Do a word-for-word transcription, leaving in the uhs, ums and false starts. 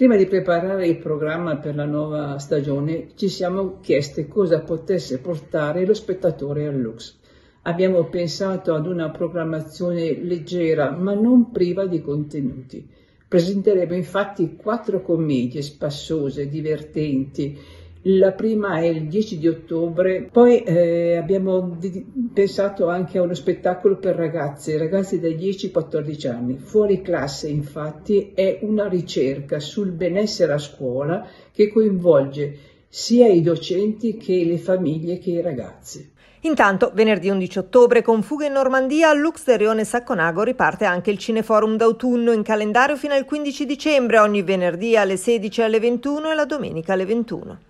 Prima di preparare il programma per la nuova stagione ci siamo chiesti cosa potesse portare lo spettatore a Lux. Abbiamo pensato ad una programmazione leggera ma non priva di contenuti. Presenteremo infatti quattro commedie spassose, divertenti. La prima è il dieci di ottobre, poi eh, abbiamo pensato anche a uno spettacolo per ragazze, ragazze dai dieci ai quattordici anni. Fuori classe infatti è una ricerca sul benessere a scuola che coinvolge sia i docenti che le famiglie che i ragazzi. Intanto, venerdì undici ottobre, con Fuga in Normandia, al Lux del Rione Sacconago riparte anche il Cineforum d'autunno, in calendario fino al quindici dicembre, ogni venerdì alle sedici e alle ventuno e la domenica alle ventuno.